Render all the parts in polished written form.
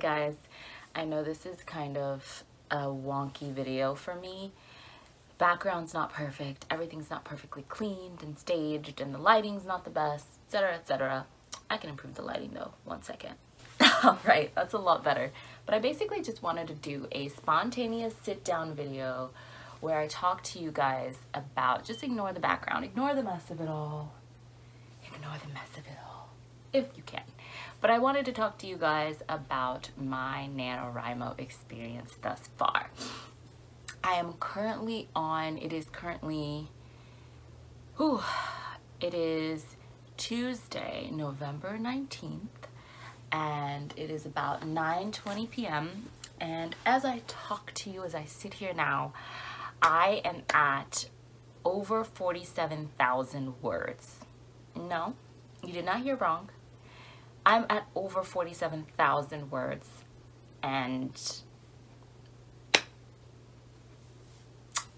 guys, I know this is kind of a wonky video for me. Background's not perfect, everything's not perfectly cleaned and staged, and the lighting's not the best, etc, etc. I can improve the lighting though, one second. Alright, that's a lot better. But I basically just wanted to do a spontaneous sit-down video where I talk to you guys about, just ignore the background, ignore the mess of it all, ignore the mess of it all, if you can. But I wanted to talk to you guys about my NaNoWriMo experience thus far. I am currently on, it is Tuesday, November 19th, and it is about 9:20 p.m. And as I talk to you, as I sit here now, I am at over 47,000 words. No, you did not hear wrong. I'm at over 47,000 words, and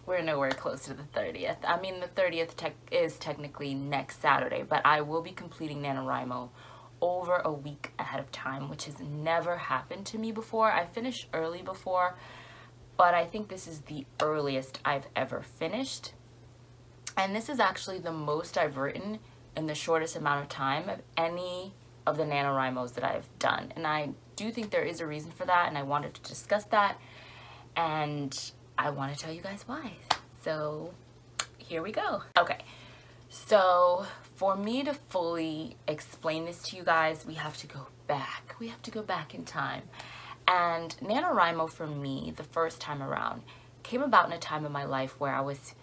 we're nowhere close to the 30th. I mean, the 30th is technically next Saturday, but I will be completing NaNoWriMo over a week ahead of time, which has never happened to me before. I finished early before, but I think this is the earliest I've ever finished. And this is actually the most I've written in the shortest amount of time of any of the NaNoWriMos that I've done. And I do think there is a reason for that, and I wanted to discuss that, and I want to tell you guys why. So here we go. Okay, so for me to fully explain this to you guys, we have to go back. We have to go back in time. And NaNoWriMo for me, the first time around, came about in a time in my life where I was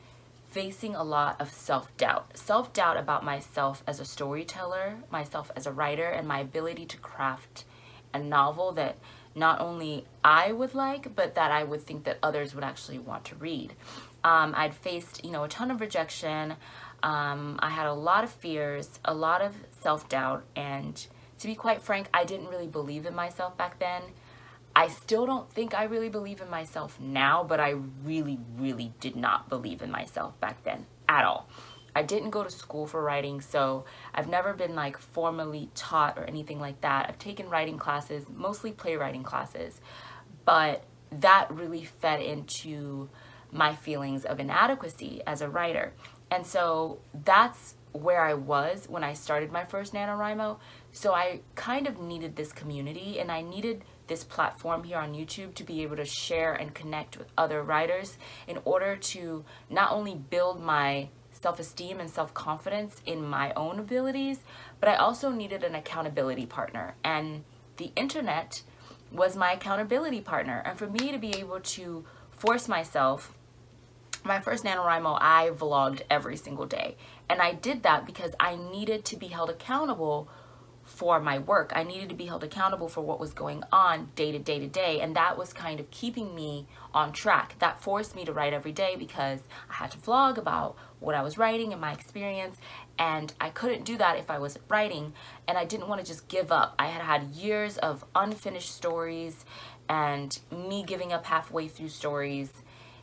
facing a lot of self-doubt. Self-doubt about myself as a storyteller, myself as a writer, and my ability to craft a novel that not only I would like, but that I would think that others would actually want to read. I'd faced, a ton of rejection. I had a lot of fears, a lot of self-doubt, and to be quite frank, I didn't really believe in myself back then. I still don't think I really believe in myself now, but I really, really did not believe in myself back then at all. I didn't go to school for writing, so I've never been like formally taught or anything like that. I've taken writing classes, mostly playwriting classes, but that really fed into my feelings of inadequacy as a writer. And so that's where I was when I started my first NaNoWriMo. So I kind of needed this community, and I needed this platform here on YouTube to be able to share and connect with other writers in order to not only build my self-esteem and self-confidence in my own abilities, but I also needed an accountability partner, and the internet was my accountability partner. And for me to be able to force myself, my first NaNoWriMo, I vlogged every single day, and I did that because I needed to be held accountable for my work. I needed to be held accountable for what was going on day to day to day, and that was kind of keeping me on track. That forced me to write every day because I had to vlog about what I was writing and my experience, and I couldn't do that if I wasn't writing, and I didn't want to just give up. I had had years of unfinished stories and me giving up halfway through stories,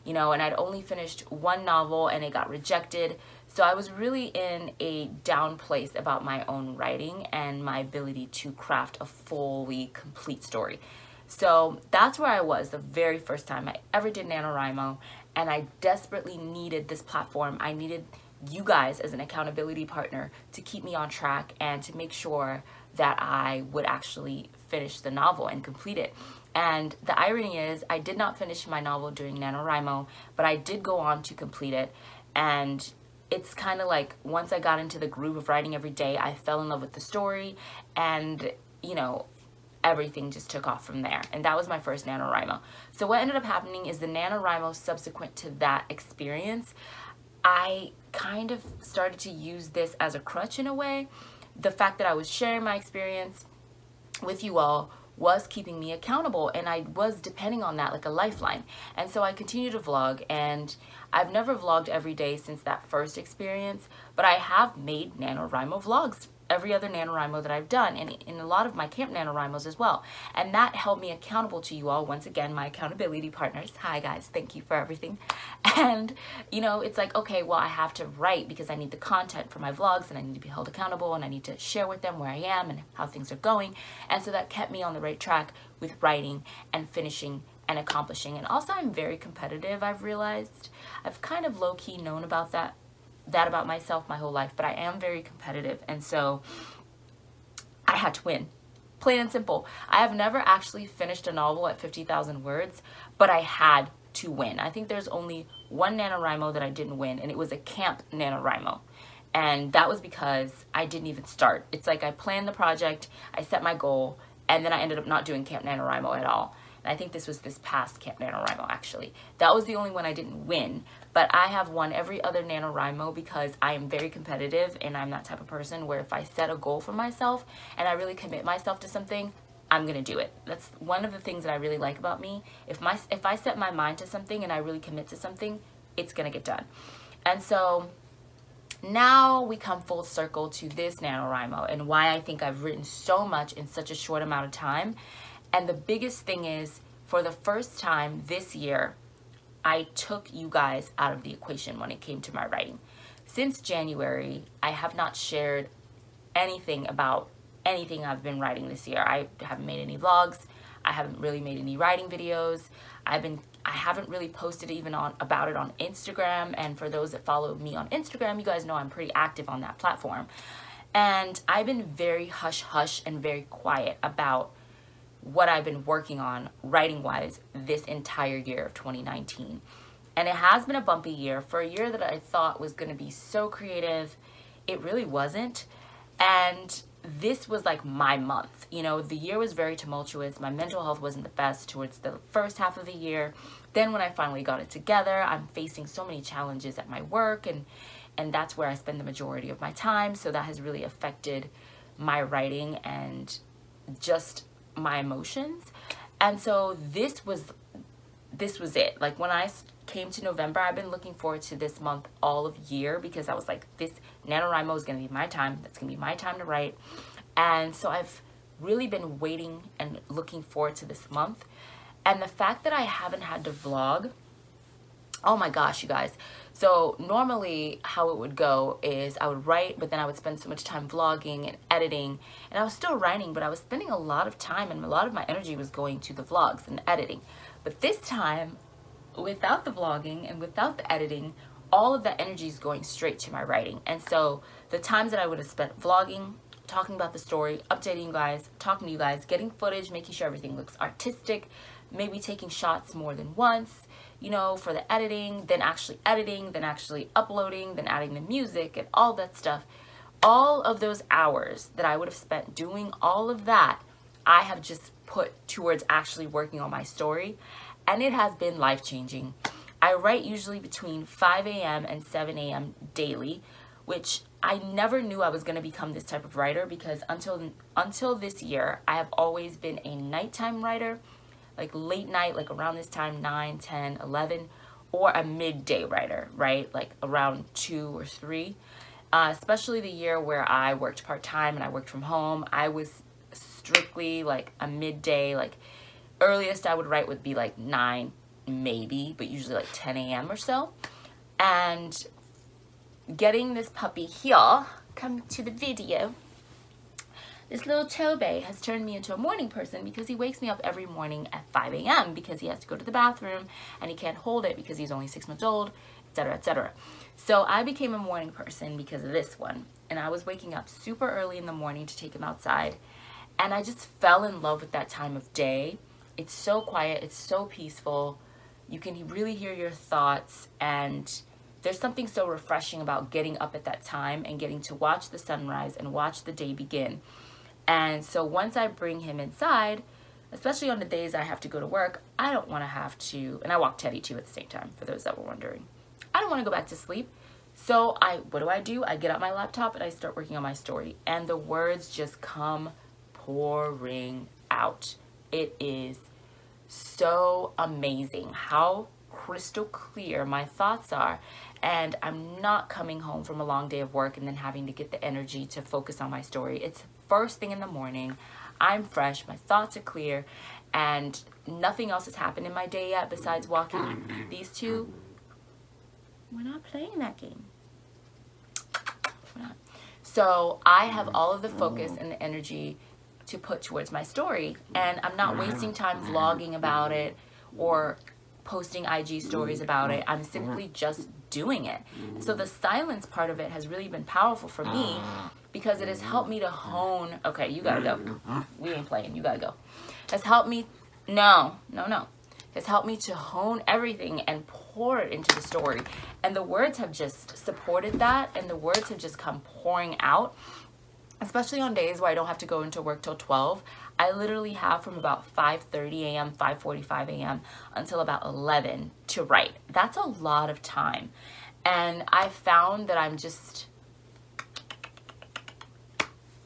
and I'd only finished one novel and it got rejected. So I was really in a down place about my own writing and my ability to craft a fully complete story. So that's where I was the very first time I ever did NaNoWriMo, and I desperately needed this platform. I needed you guys as an accountability partner to keep me on track and to make sure that I would actually finish the novel and complete it. And the irony is, I did not finish my novel during NaNoWriMo, but I did go on to complete it. And it's kind of like, once I got into the groove of writing every day, I fell in love with the story, and everything just took off from there. And that was my first NaNoWriMo. So what ended up happening is the NaNoWriMo subsequent to that experience, I kind of started to use this as a crutch in a way. The fact that I was sharing my experience with you all was keeping me accountable, and I was depending on that like a lifeline. And so I continued to vlog, and I've never vlogged every day since that first experience, but I have made NaNoWriMo vlogs every other NaNoWriMo that I've done, and in a lot of my camp NaNoWriMos as well. And that held me accountable to you all. Once again, my accountability partners. Hi guys, thank you for everything. And you know, it's like, okay, well, I have to write because I need the content for my vlogs, and I need to be held accountable, and I need to share with them where I am and how things are going. And so that kept me on the right track with writing and finishing and accomplishing. And also, I'm very competitive, I've realized. I've kind of low-key known about that about myself my whole life, but I am very competitive, and so I had to win. Plain and simple. I have never actually finished a novel at 50,000 words, but I had to win. I think there's only one NaNoWriMo that I didn't win, and it was a camp NaNoWriMo. And that was because I didn't even start. It's like I planned the project, I set my goal, and then I ended up not doing camp NaNoWriMo at all. I think this was this past camp NaNoWriMo, actually. That was the only one I didn't win, but I have won every other NaNoWriMo because I am very competitive, and I'm that type of person where if I set a goal for myself and I really commit myself to something, I'm gonna do it. That's one of the things that I really like about me. If I set my mind to something and I really commit to something, it's gonna get done. And so now we come full circle to this NaNoWriMo and why I think I've written so much in such a short amount of time. And the biggest thing is, for the first time this year, I took you guys out of the equation when it came to my writing. Since January, I have not shared anything about anything I've been writing this year. I haven't made any vlogs. I haven't really made any writing videos. I haven't really posted even about it on Instagram. And for those that follow me on Instagram, you guys know I'm pretty active on that platform. And I've been very hush-hush and very quiet about what I've been working on writing-wise this entire year of 2019. And it has been a bumpy year. For a year that I thought was going to be so creative, it really wasn't. And this was like my month. You know, the year was very tumultuous. My mental health wasn't the best towards the first half of the year. Then when I finally got it together, I'm facing so many challenges at my work, and that's where I spend the majority of my time. So that has really affected my writing and just my emotions. And so this was it. Like, when I came to November, I've been looking forward to this month all of year, because I was like, this NaNoWriMo is going to be my time. That's going to be my time to write. And so I've really been waiting and looking forward to this month. And the fact that I haven't had to vlog, oh my gosh, you guys. So normally how it would go is I would write, but then I would spend so much time vlogging and editing. And I was still writing, but I was spending a lot of time, and a lot of my energy was going to the vlogs and editing. But this time, without the vlogging and without the editing, all of that energy is going straight to my writing. And so the times that I would have spent vlogging, talking about the story, updating you guys, talking to you guys, getting footage, making sure everything looks artistic, maybe taking shots more than once, you know, for the editing, then actually uploading, then adding the music and all that stuff. All of those hours that I would have spent doing all of that, I have just put towards actually working on my story, and it has been life-changing. I write usually between 5 a.m. and 7 a.m. daily, which I never knew I was going to become this type of writer, because until this year, I have always been a nighttime writer, like late night, like around this time, 9, 10, 11, or a midday writer, right? Like around 2 or 3, especially the year where I worked part-time and I worked from home. I was strictly like a midday, like earliest I would write would be like 9 maybe, but usually like 10 a.m. or so. And getting this puppy here, come to the video, this little Tobe has turned me into a morning person, because he wakes me up every morning at 5 a.m. because he has to go to the bathroom and he can't hold it because he's only 6 months old, etc., etc. So I became a morning person because of this one. And I was waking up super early in the morning to take him outside. And I just fell in love with that time of day. It's so quiet. It's so peaceful. You can really hear your thoughts. And there's something so refreshing about getting up at that time and getting to watch the sunrise and watch the day begin. And so once I bring him inside, especially on the days I have to go to work, I don't want to have to, and I walk Teddy too at the same time, for those that were wondering. I don't want to go back to sleep. So what do? I get out my laptop and I start working on my story. And the words just come pouring out. It is so amazing how crystal clear my thoughts are, and I'm not coming home from a long day of work and then having to get the energy to focus on my story. It's first thing in the morning, I'm fresh, my thoughts are clear, and nothing else has happened in my day yet besides walking. These two, we're not playing that game. We're not. So I have all of the focus and the energy to put towards my story, and I'm not wasting time vlogging about it or posting IG stories about it. I'm simply just doing it. So the silence part of it has really been powerful for me because it has helped me to hone. Okay, you gotta go. We ain't playing, you gotta go. Has helped me, no. Has helped me to hone everything and pour it into the story. And the words have just supported that, and the words have just come pouring out. Especially on days where I don't have to go into work till 12, I literally have from about 5:30 a.m., 5:45 a.m. until about 11 to write. That's a lot of time. And I found that I'm just,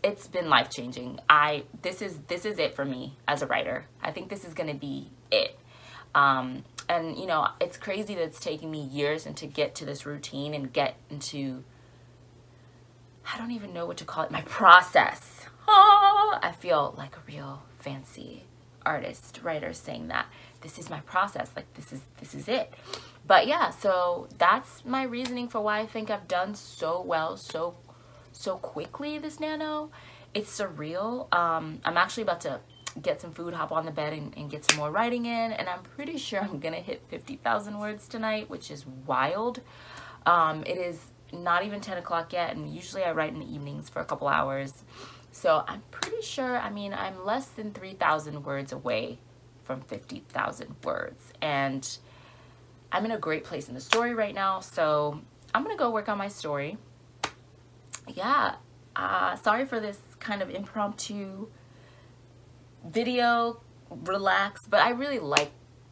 it's been life-changing. This is it for me as a writer. I think this is gonna be it. And you know, it's crazy that it's taking me years and to get to this routine and get into, I don't even know what to call it, my process. Oh, I feel like a real fancy artist, writer saying that. This is my process, like this is it. But yeah, so that's my reasoning for why I think I've done so well, so quickly this nano. It's surreal. I'm actually about to get some food, hop on the bed, and get some more writing in, and I'm pretty sure I'm gonna hit 50,000 words tonight, which is wild. It is not even 10 o'clock yet, and usually I write in the evenings for a couple hours, so I'm pretty sure, I mean, I'm less than 3,000 words away from 50,000 words, and I'm in a great place in the story right now, so I'm gonna go work on my story. Yeah, sorry for this kind of impromptu video, relax, but I really like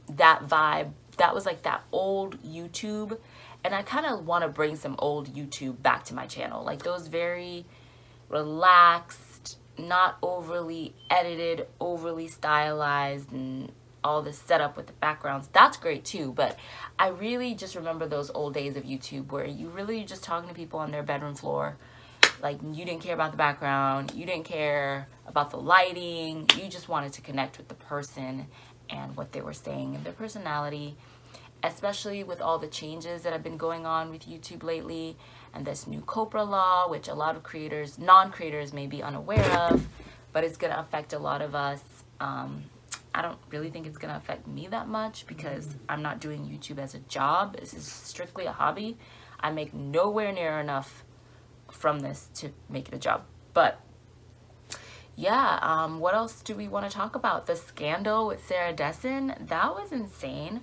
that vibe. That was like that old YouTube, and I kind of want to bring some old YouTube back to my channel, like those very relaxed, not overly edited, overly stylized, and all this setup with the backgrounds. That's great too, but I really just remember those old days of YouTube where you really just talking to people on their bedroom floor. Like, you didn't care about the background, you didn't care about the lighting, you just wanted to connect with the person and what they were saying and their personality, especially with all the changes that have been going on with YouTube lately and this new COPPA law, which a lot of creators, non-creators may be unaware of, but it's gonna affect a lot of us. I don't really think it's gonna affect me that much because I'm not doing YouTube as a job. This is strictly a hobby. I make nowhere near enough from this to make it a job. But yeah, what else do we want to talk about? The scandal with Sarah Dessen, that was insane.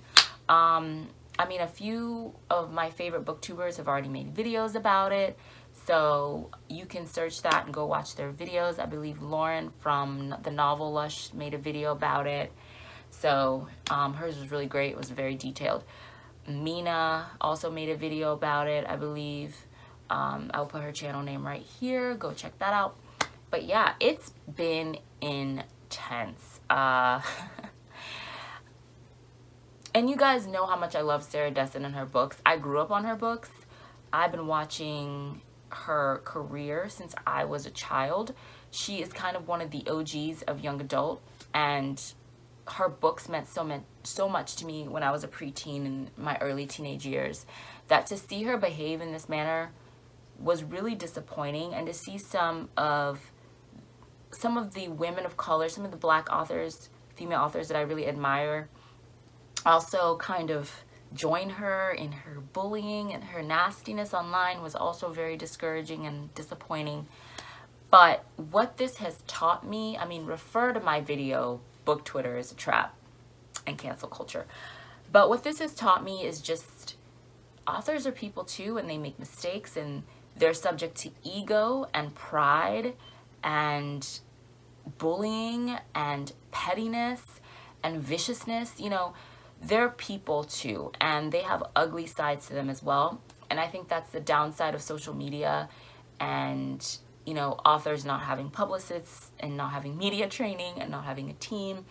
I mean, a few of my favorite booktubers have already made videos about it, so you can search that and go watch their videos. I believe Lauren from the novel Lush made a video about it, so hers was really great. It was very detailed. Mina also made a video about it, I believe. I'll put her channel name right here. Go check that out. But yeah, it's been intense. And you guys know how much I love Sarah Dessen and her books. I grew up on her books. I've been watching her career since I was a child. She is kind of one of the OGs of young adult, and her books meant so much to me when I was a preteen in my early teenage years, that to see her behave in this manner was really disappointing. And to see some of the women of color, some of the black authors, female authors that I really admire, also kind of join her in her bullying and her nastiness online was also very discouraging and disappointing. But what this has taught me, I mean, refer to my video, Book Twitter is a Trap and Cancel Culture. But what this has taught me is just authors are people too, and they make mistakes, and they're subject to ego and pride and bullying and pettiness and viciousness. You know, they're people too, and they have ugly sides to them as well. And I think that's the downside of social media and, you know, authors not having publicists and not having media training and not having a team.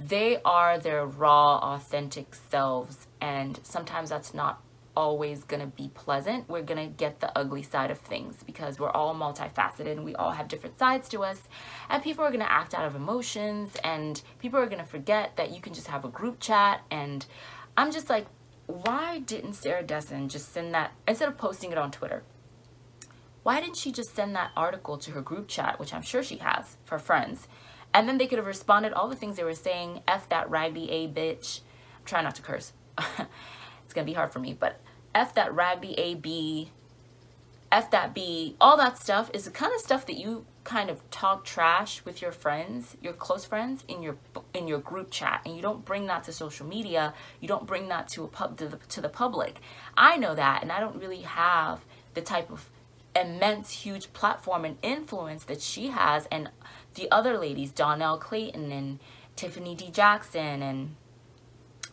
they are their raw, authentic selves, and sometimes that's not always going to be pleasant. We're going to get the ugly side of things because we're all multifaceted and we all have different sides to us, and people are going to act out of emotions, and people are going to forget that you can just have a group chat. And I'm just like, why didn't Sarah Dessen just send that, instead of posting it on Twitter, why didn't she just send that article to her group chat, which I'm sure she has for friends, and then they could have responded all the things they were saying. F that raggedy A bitch. I'm trying not to curse. It's going to be hard for me, but F that raggedy A, B, F that B, all that stuff is the kind of stuff that you kind of talk trash with your friends, your close friends, in your group chat, and you don't bring that to social media. You don't bring that to the public. I know that, and I don't really have the type of immense, huge platform and influence that she has, and the other ladies, Donnell Clayton and Tiffany D. Jackson, and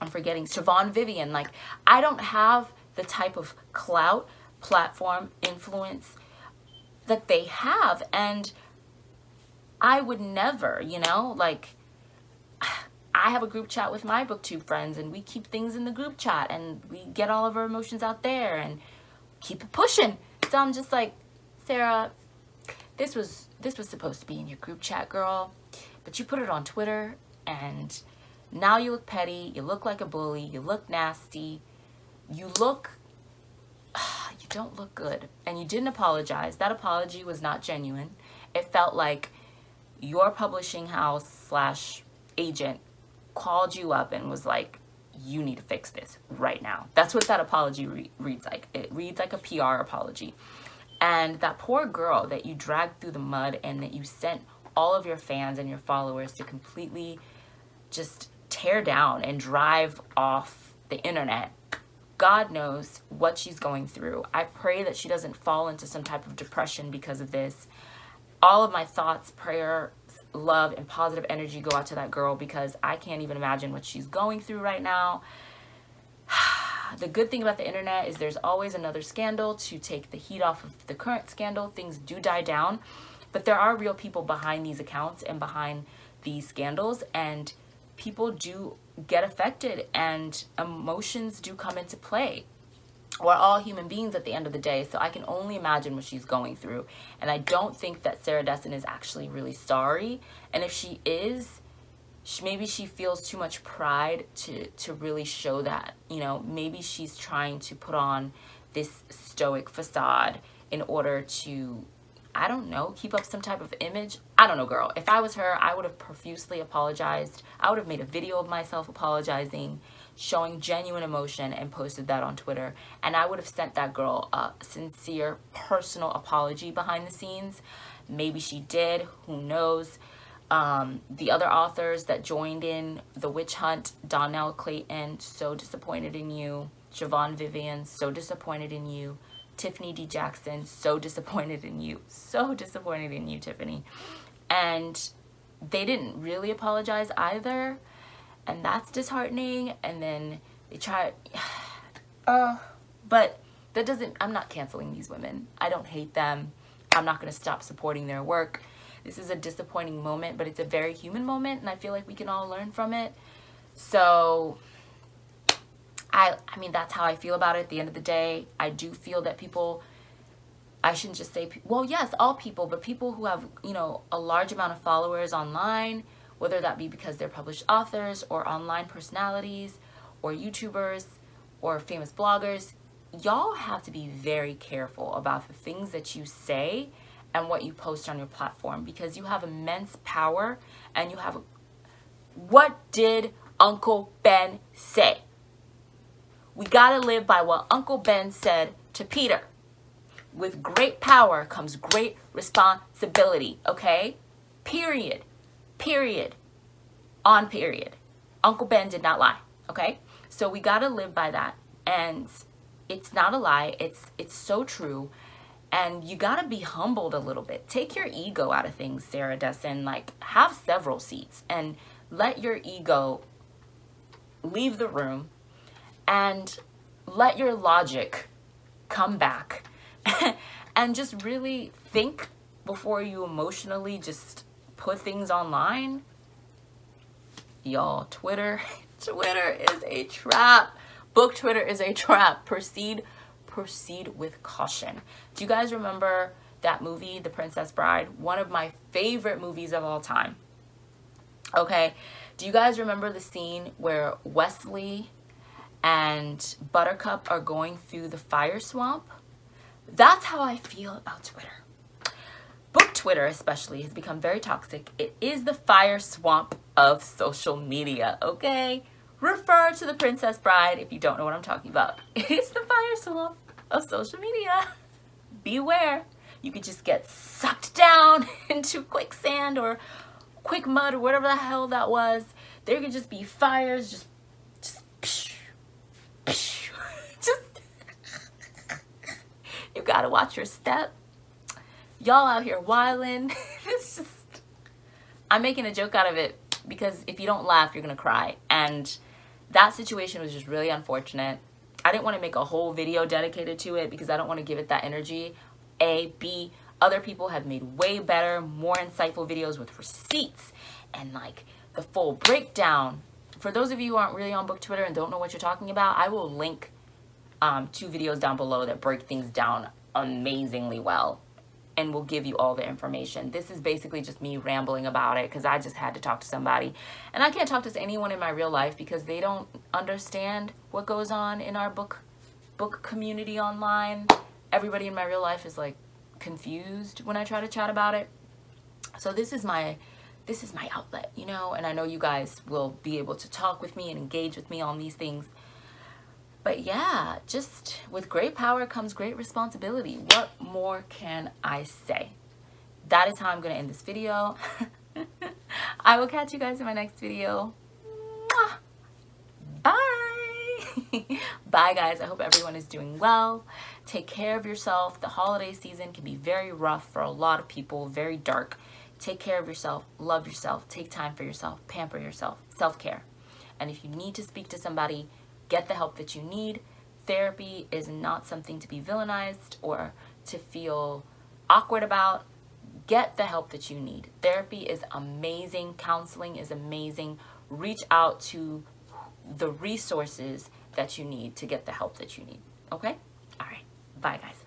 I'm forgetting, Siobhan Vivian. Like, I don't have the type of clout, platform, influence that they have, and I would never, you know, like, I have a group chat with my Booktube friends, and we keep things in the group chat, and we get all of our emotions out there and keep it pushing. So I'm just like, Sarah, this was supposed to be in your group chat, girl, but you put it on Twitter, and now you look petty, you look like a bully, you look nasty, you don't look good, and you didn't apologize. That apology was not genuine. It felt like your publishing house / agent called you up and was like, you need to fix this right now. That's what that apology reads like. It reads like a PR apology. And that poor girl that you dragged through the mud and that you sent all of your fans and your followers to completely just tear down and drive off the internet, God knows what she's going through. I pray that she doesn't fall into some type of depression because of this. All of my thoughts, prayer, love, and positive energy go out to that girl, because I can't even imagine what she's going through right now. The good thing about the internet is there's always another scandal to take the heat off of the current scandal. Things do die down, but there are real people behind these accounts and behind these scandals, and people do get affected, and emotions do come into play. We're all human beings at the end of the day, so I can only imagine what she's going through. And I don't think that Sarah Dessen is actually really sorry. And if she is, maybe she feels too much pride to really show that. You know, maybe she's trying to put on this stoic facade in order to, I don't know, keep up some type of image. I don't know, girl. If I was her, I would have profusely apologized. I would have made a video of myself apologizing, showing genuine emotion, and posted that on Twitter. And I would have sent that girl a sincere, personal apology behind the scenes. Maybe she did. Who knows? The other authors that joined in the witch hunt, Donnell Clayton, so disappointed in you. Siobhan Vivian, so disappointed in you. Tiffany D. Jackson, so disappointed in you. So disappointed in you, Tiffany. And they didn't really apologize either. And that's disheartening. And then they try, but that doesn't, I'm not canceling these women. I don't hate them. I'm not going to stop supporting their work. This is a disappointing moment, but it's a very human moment, and I feel like we can all learn from it. So I mean, that's how I feel about it at the end of the day. I do feel that people, I shouldn't just say, well, yes, all people, but people who have, you know, a large amount of followers online, whether that be because they're published authors or online personalities or YouTubers or famous bloggers, y'all have to be very careful about the things that you say and what you post on your platform, because you have immense power, and you have, what did Uncle Ben say? We gotta live by what Uncle Ben said to Peter. With great power comes great responsibility, okay? Period. Period. On period. Uncle Ben did not lie, okay? So we gotta live by that. And it's not a lie. It's so true. And you gotta be humbled a little bit. Take your ego out of things, Sarah Dessen. Like, have several seats and let your ego leave the room. And let your logic come back and just really think before you emotionally just put things online. y'all. Twitter is a trap. Book Twitter is a trap. Proceed with caution. Do you guys remember that movie, The Princess Bride? One of my favorite movies of all time. Okay, do you guys remember the scene where Wesley and Buttercup are going through the fire swamp? That's how I feel about Twitter. Book Twitter especially has become very toxic. It is the fire swamp of social media, okay? Refer to The Princess Bride if you don't know what I'm talking about. It's the fire swamp of social media. Beware. You could just get sucked down into quicksand or quick mud or whatever the hell that was. There could just be fires, you gotta watch your step. Y'all out here wildin'. It's just, I'm making a joke out of it because if you don't laugh, you're gonna cry. And that situation was just really unfortunate. I didn't want to make a whole video dedicated to it because I don't want to give it that energy. A. B. Other people have made way better, more insightful videos with receipts and like the full breakdown. For those of you who aren't really on Book Twitter and don't know what you're talking about, I will link two videos down below that break things down amazingly well and will give you all the information. This is basically just me rambling about it because I just had to talk to somebody. And I can't talk to anyone in my real life because they don't understand what goes on in our book community online. Everybody in my real life is like confused when I try to chat about it. So this is my outlet, you know, and I know you guys will be able to talk with me and engage with me on these things. But yeah, just with great power comes great responsibility. What more can I say? That is how I'm going to end this video. I will catch you guys in my next video. Mwah! Bye! Bye, guys. I hope everyone is doing well. Take care of yourself. The holiday season can be very rough for a lot of people, very dark. Take care of yourself. Love yourself. Take time for yourself. Pamper yourself. Self-care. And if you need to speak to somebody, get the help that you need. Therapy is not something to be villainized or to feel awkward about. Get the help that you need. Therapy is amazing. Counseling is amazing. Reach out to the resources that you need to get the help that you need. Okay? All right. Bye, guys.